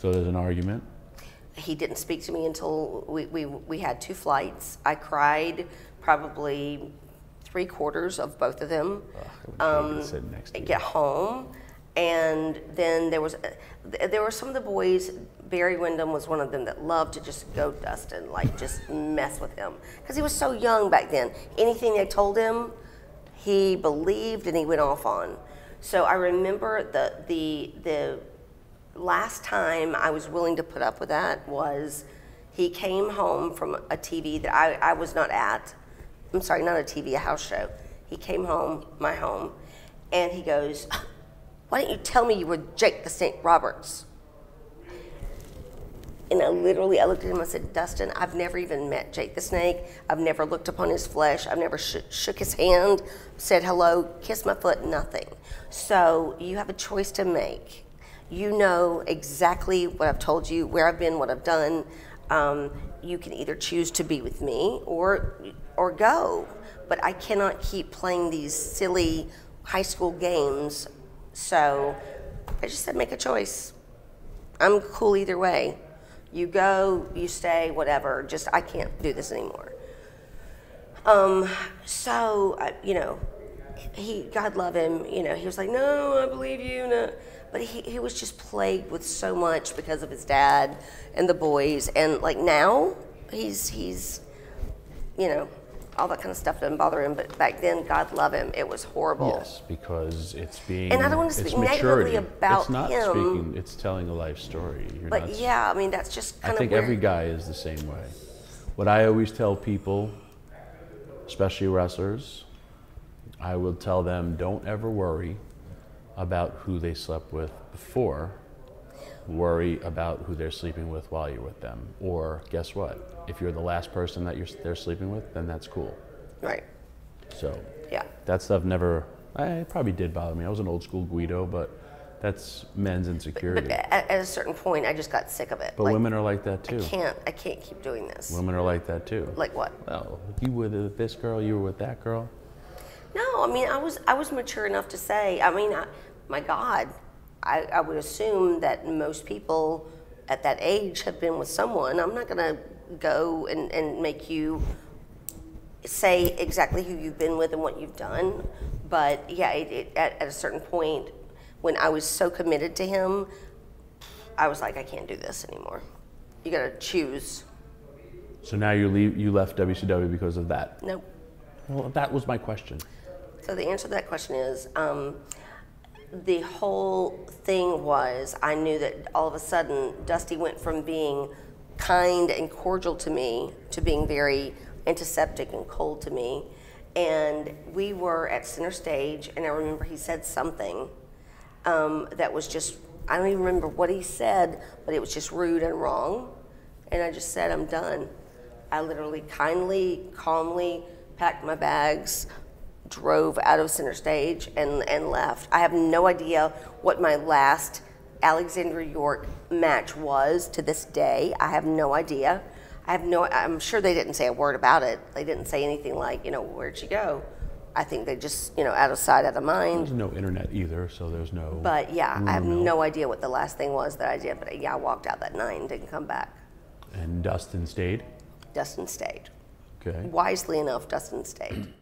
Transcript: So there's an argument? He didn't speak to me until we had two flights. I cried probably 3/4 of both of them. Get home, and then there were some of the boys. Barry Windham was one of them that loved to just go Dustin, like just mess with him because he was so young back then. Anything they told him, he believed and he went off on. So I remember the last time I was willing to put up with that was he came home from a TV that I was not at. I'm sorry, not a TV, a house show. He came home, my home, and he goes, "Why didn't you tell me you were Jake the Snake Roberts?" And I looked at him, I said, "Dustin, I've never even met Jake the Snake. I've never looked upon his flesh. I've never shook his hand, said hello, kissed my foot, nothing. So you have a choice to make. You know exactly what I've told you, where I've been, what I've done. You can either choose to be with me or go, but I cannot keep playing these silly high school games. So I just said, make a choice. I'm cool either way. You go, you stay, whatever. Just I can't do this anymore." He, God love him, he was like, "No, I believe you." No. But he was just plagued with so much because of his dad and the boys. And like now, he's all that kind of stuff doesn't bother him. But back then, God love him, it was horrible. Yes, because it's being, and I don't want to speak negatively about him. It's not speaking, it's telling a life story. But yeah, I mean, that's just kind of, I think every guy is the same way. What I always tell people, especially wrestlers, I will tell them, don't ever worry about who they slept with before. Worry about who they're sleeping with while you're with them. Or guess what? If you're the last person that they're sleeping with, then that's cool. Right. So yeah, that stuff never. It probably did bother me. I was an old school Guido, but that's men's insecurity. But at a certain point, I just got sick of it. But like, women are like that too. I can't keep doing this. Women are like that too. Like what? Well, you were with this girl, you were with that girl. No, I mean, I was mature enough to say, my God, I would assume that most people at that age have been with someone. I'm not going to go and make you say exactly who you've been with and what you've done. But yeah, at a certain point, when I was so committed to him, I was like, I can't do this anymore. You got to choose. So now you left WCW because of that? No. Well, that was my question. So the answer to that question is, the whole thing was, I knew that all of a sudden Dusty went from being kind and cordial to me to being very antiseptic and cold to me. And we were at Center Stage, and I remember he said something that was just, I don't even remember what he said, but it was just rude and wrong. And I just said, I'm done. I literally kindly, calmly packed my bags, drove out of Center Stage, and left. I have no idea what my last Alexandra York match was to this day. I have no idea. I'm sure they didn't say a word about it. They didn't say anything like, where'd she go? I think they just, out of sight, out of mind. There's no internet either, so there's no... But yeah, I have no idea what the last thing was that I did, but yeah, I walked out that night and didn't come back. And Dustin stayed? Dustin stayed. Okay. Wisely enough, Dustin stayed.